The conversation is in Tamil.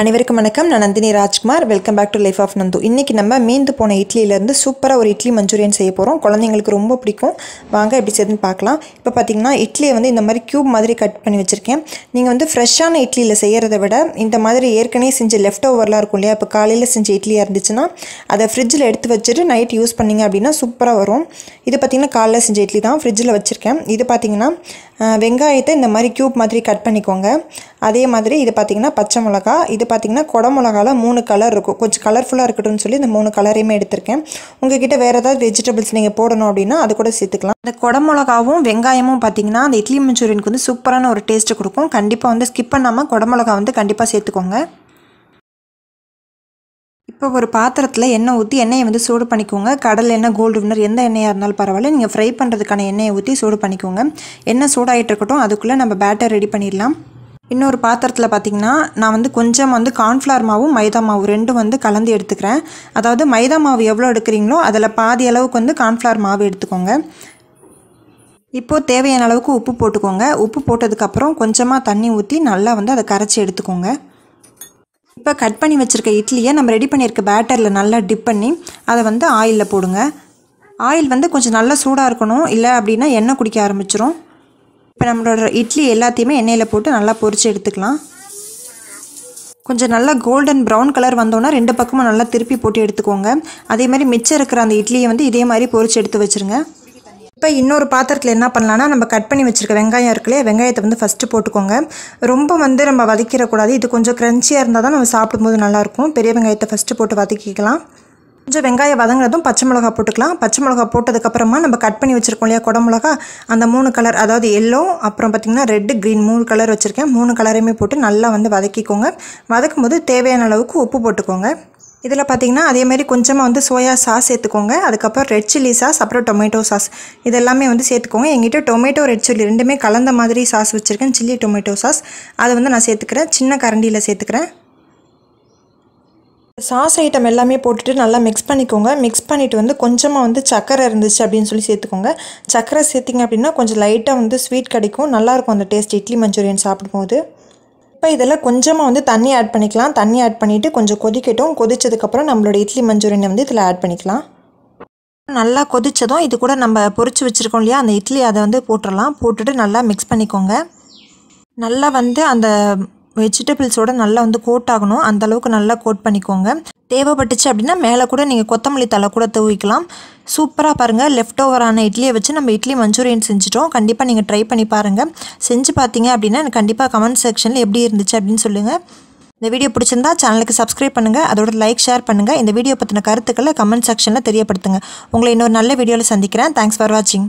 அனைவருக்கும் வணக்கம். நான் Nandini Rajkumar. Welcome back to life of Nandu. இன்றைக்கி நம்ம மீந்து போன இட்லியிலேருந்து சூப்பராக ஒரு இட்லி மஞ்சூரியன் செய்ய போகிறோம். குழந்தைங்களுக்கு ரொம்ப பிடிக்கும். வாங்க எப்படி செய்யுதுன்னு பார்க்கலாம். இப்போ பார்த்திங்கன்னா இட்லியை வந்து இந்த மாதிரி க்யூப் மாதிரி கட் பண்ணி வச்சுருக்கேன். நீங்கள் வந்து ஃப்ரெஷ்ஷான இட்லியில் செய்கிறத விட இந்த மாதிரி ஏற்கனவே செஞ்சு லெஃப்ட் ஓவர்லாம் இருக்கும் இல்லையா, இப்போ காலையில் செஞ்ச இட்லியாக இருந்துச்சுன்னா அதை ஃப்ரிட்ஜில் எடுத்து வச்சுட்டு நைட் யூஸ் பண்ணிங்க அப்படின்னா சூப்பராக வரும். இது பார்த்திங்கன்னா காலையில் செஞ்ச இட்லி தான், ஃப்ரிட்ஜில் வச்சுருக்கேன். இது பார்த்திங்கன்னா வெங்காயத்தை இந்த மாதிரி க்யூப் மாதிரி கட் பண்ணிக்கோங்க. அதே மாதிரி இது பார்த்திங்கன்னா பச்சை மிளகா, இது பார்த்திங்கன்னா கொடை மிளகாவில் 3 கலர் இருக்கும். கொஞ்சம் கலர்ஃபுல்லாக இருக்கட்டும்னு சொல்லி இந்த 3 கலரையுமே எடுத்திருக்கேன். உங்கள் கிட்டே வேறு ஏதாவது வெஜிடபிள்ஸ் நீங்கள் போடணும் அப்படின்னா அது கூட சேர்த்துக்கலாம். இந்த கொடை மிளகாவும் வெங்காயமும் பார்த்திங்கன்னா அந்த இட்லி மஞ்சூரியனுக்கு வந்து சூப்பரான ஒரு டேஸ்ட்டு கொடுக்கும். கண்டிப்பாக வந்து ஸ்கிப் பண்ணாமல் கொடை மிளகா வந்து கண்டிப்பாக சேர்த்துக்கோங்க. இப்போ ஒரு பாத்திரத்தில் எண்ணெய் ஊற்றி எண்ணெயை வந்து சூடு பண்ணிக்கோங்க. கடல் எண்ணெய், கோல்டு வின்னர், எந்த எண்ணெயாக இருந்தாலும் பரவாயில்ல. நீங்கள் ஃப்ரை பண்ணுறதுக்கான எண்ணெயை ஊற்றி சூடு பண்ணிக்கோங்க. எண்ணெய் சூடாகிட்டு இருக்கட்டும், அதுக்குள்ளே நம்ம பேட்டர் ரெடி பண்ணிடலாம். இன்னொரு பாத்திரத்தில் பார்த்திங்கன்னா நான் வந்து கொஞ்சம் வந்து கார்ன்ஃப்ளவர் மாவும் மைதா மாவு ரெண்டும் வந்து கலந்து எடுத்துக்கிறேன். அதாவது மைதா மாவு எவ்வளோ எடுக்கிறீங்களோ அதில் பாதி அளவுக்கு வந்து கார்ன்ஃப்ளவர் மாவு எடுத்துக்கோங்க. இப்போது தேவையான அளவுக்கு உப்பு போட்டுக்கோங்க. உப்பு போட்டதுக்கப்புறம் கொஞ்சமாக தண்ணி ஊற்றி நல்லா வந்து அதை கரைச்சி எடுத்துக்கோங்க. இப்போ கட் பண்ணி வச்சுருக்க இட்லியை நம்ம ரெடி பண்ணியிருக்க பேட்டரில் நல்லா டிப் பண்ணி அதை வந்து ஆயிலில் போடுங்க. ஆயில் வந்து கொஞ்சம் நல்லா சூடாக இருக்கணும், இல்லை அப்படின்னா எண்ணெய் குடிக்க ஆரம்பிச்சிரும். இப்போ நம்மளோட இட்லி எல்லாத்தையுமே எண்ணெயில் போட்டு நல்லா பொரித்து எடுத்துக்கலாம். கொஞ்சம் நல்லா கோல்டன் ப்ரௌன் கலர் வந்தோன்னா ரெண்டு பக்கமும் நல்லா திருப்பி போட்டு எடுத்துக்கோங்க. அதேமாதிரி மிச்சம் இருக்கிற அந்த இட்லியை வந்து இதே மாதிரி பொரித்து எடுத்து வச்சுருங்க. இப்போ இன்னொரு பாத்திரத்தில் என்ன பண்ணலான்னா நம்ம கட் பண்ணி வச்சுருக்க வெங்காயம் இருக்குல்லையே, வெங்காயத்தை வந்து ஃபஸ்ட்டு போட்டுக்கோங்க. ரொம்ப வந்து நம்ம வதக்கிடக்கூடாது, இது கொஞ்சம் க்ரன்ச்சியாக இருந்தால் தான் நம்ம சாப்பிடும்போது நல்லாயிருக்கும். பெரிய வெங்காயத்தை ஃபஸ்ட்டு போட்டு வதக்கிக்கலாம். கொஞ்சம் வெங்காயம் வதங்கினதும் பச்சை மிளகா போட்டுக்கலாம். பச்சை மிளகா போட்டதுக்கப்புறமா நம்ம கட் பண்ணி வச்சுருக்கோம் இல்லையா கொடை மிளகா, அந்த 3 கலர், அதாவது எல்லோ, அப்புறம் பார்த்திங்கன்னா ரெட்டு, க்ரீன் 3 கலர் வச்சுருக்கேன். 3 கலரையுமே போட்டு நல்லா வந்து வதக்கிக்கோங்க. வதக்கும் போது தேவையான அளவுக்கு உப்பு போட்டுக்கோங்க. இதில் பார்த்திங்கன்னா அதேமாதிரி கொஞ்சமாக வந்து சோயா சாஸ் சேர்த்துக்கோங்க. அதுக்கப்புறம் ரெட் சில்லி சாஸ், அப்புறம் டொமேட்டோ சாஸ், இதெல்லாமே வந்து சேர்த்துக்கோங்க. எங்கிட்ட டொமேட்டோ ரெட் சில்லி ரெண்டுமே கலந்த மாதிரி சாஸ் வச்சுருக்கேன், சில்லி டொமேட்டோ சாஸ். அதை வந்து நான் சேர்த்துக்கிறேன், சின்ன கரண்டியில் சேர்த்துக்கிறேன். சாஸ் ஐட்டம் எல்லாமே போட்டுட்டு நல்லா மிக்ஸ் பண்ணிக்கோங்க. மிக்ஸ் பண்ணிவிட்டு வந்து கொஞ்சமாக வந்து சக்கரை இருந்துச்சு அப்படின்னு சொல்லி சேர்த்துக்கோங்க. சக்கரை சேர்த்திங்க அப்படின்னா கொஞ்சம் லைட்டாக வந்து ஸ்வீட் கிடைக்கும், நல்லாயிருக்கும் அந்த டேஸ்ட் இட்லி மஞ்சூரியன் சாப்பிடும்போது. இப்போ இதெல்லாம் கொஞ்சமாக வந்து தண்ணி ஆட் பண்ணிக்கலாம். தண்ணி ஆட் பண்ணிவிட்டு கொஞ்சம் கொதிக்கட்டும். கொதித்ததுக்கப்புறம் நம்மளோட இட்லி மஞ்சூரியனை வந்து இதில் ஆட் பண்ணிக்கலாம். நல்லா கொதித்ததும் இது கூட நம்ம பொரித்து வச்சுருக்கோம் இல்லையா அந்த இட்லி, அதை வந்து போட்டுடலாம். போட்டுட்டு நல்லா மிக்ஸ் பண்ணிக்கோங்க. நல்லா வந்து அந்த வெஜிடபிள்ஸோடு நல்லா வந்து கோட் ஆகணும், அந்தளவுக்கு நல்லா கோட் பண்ணிக்கோங்க. தேவைப்பட்டுச்சு அப்படின்னா மேலே கூட நீங்கள் கொத்தமல்லி தலை கூட தூவிக்கலாம். சூப்பராக பாருங்கள், லெஃப்ட் ஓவரான இட்லியை வச்சு நம்ம இட்லி மஞ்சூரியன் செஞ்சுட்டோம். கண்டிப்பாக நீங்கள் ட்ரை பண்ணி பாருங்கள். செஞ்சு பார்த்தீங்க அப்படின்னா எனக்கு கண்டிப்பாக கமெண்ட் செக்ஷனில் எப்படி இருந்துச்சு அப்படின்னு சொல்லுங்கள். இந்த வீடியோ பிடிச்சிருந்தா சேனலுக்கு சப்ஸ்கிரைப் பண்ணுங்கள். அதோட லைக், ஷேர் பண்ணுங்கள். இந்த வீடியோ பற்றின கருத்துக்களை கமெண்ட் செக்ஷனில் தெரியப்படுத்துங்க. உங்களை இன்னொரு நல்ல வீடியோவில் சந்திக்கிறேன். தேங்க்ஸ் ஃபார் வாட்சிங்.